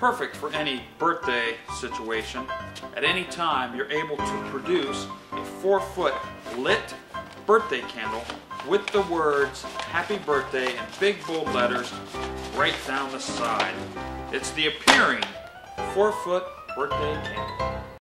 perfect for any birthday situation. At any time, you're able to produce a 4-foot lit birthday candle with the words Happy Birthday in big bold letters right down the side. It's the appearing 4-foot birthday candle.